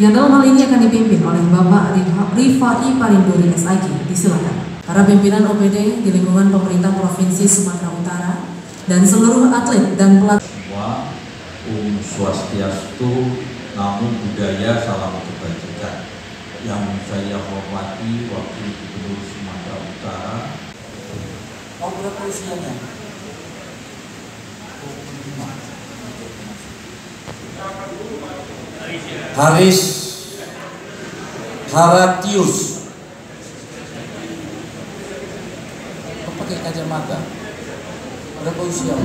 yang dalam hal ini akan dipimpin oleh Bapak Rifa'i Parinduri SAG, disilakan. Para pimpinan OPD di lingkungan Pemerintah Provinsi Sumatera Utara dan seluruh atlet dan pelatih. Wa Om Swastiastu, Namo Buddhaya, Salam Kebajikan. Yang saya hormati Wakil Gubernur Sumatera Utara. Oh, berapa usianya? Haris Haratius. Kok pakai kacamata? Berapa usia?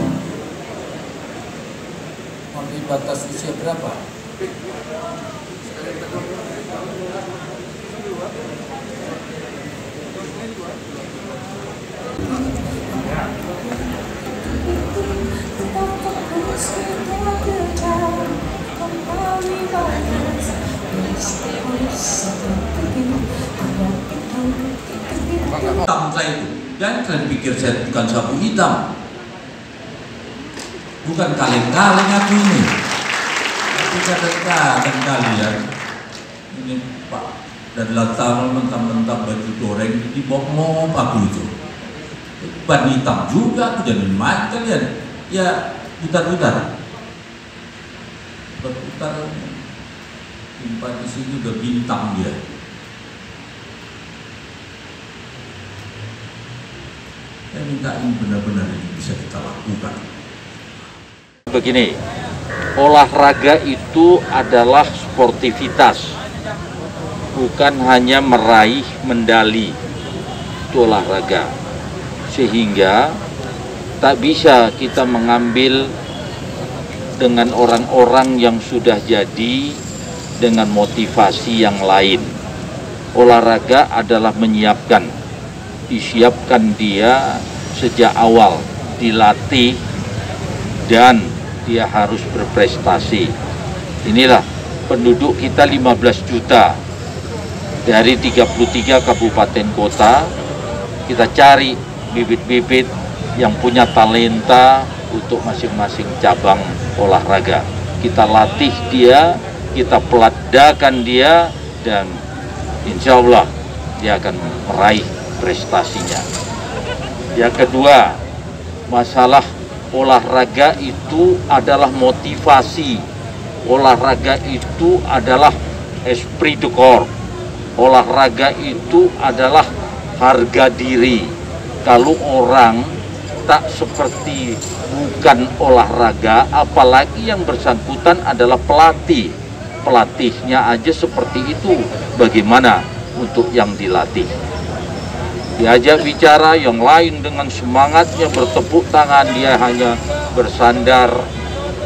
Sampai batas usia berapa? Dan kalian pikir saya bukan sapu hitam, bukan kaleng-kaleng aku ini. Tapi kadang-kadang kalian ini Pak dan latar mentang-mentang baju goreng di bokmo aku itu ban hitam juga, aku jangan main kalian ya putar-putar timpa di sini udah bintang dia. Saya minta ini benar-benar bisa kita lakukan. Begini, olahraga itu adalah sportivitas, bukan hanya meraih medali. Itu olahraga, sehingga tak bisa kita mengambil dengan orang-orang yang sudah jadi dengan motivasi yang lain. Olahraga adalah menyiapkan. Disiapkan dia sejak awal, dilatih, dan dia harus berprestasi. Inilah penduduk kita 15 juta dari 33 kabupaten kota. Kita cari bibit-bibit yang punya talenta untuk masing-masing cabang olahraga. Kita latih dia, kita peladakan dia, dan insya Allah dia akan meraih prestasinya. Yang kedua, masalah olahraga itu adalah motivasi. Olahraga itu adalah esprit de corps. Olahraga itu adalah harga diri. Kalau orang tak seperti bukan olahraga, apalagi yang bersangkutan adalah pelatih. Pelatihnya aja seperti itu, bagaimana untuk yang dilatih? Diajak bicara, yang lain dengan semangatnya bertepuk tangan, dia hanya bersandar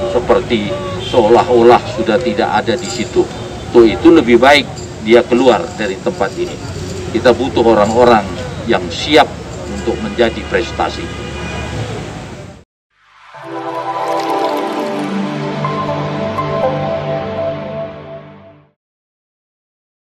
seperti seolah-olah sudah tidak ada di situ. Untuk itu lebih baik dia keluar dari tempat ini. Kita butuh orang-orang yang siap untuk menjadi prestasi.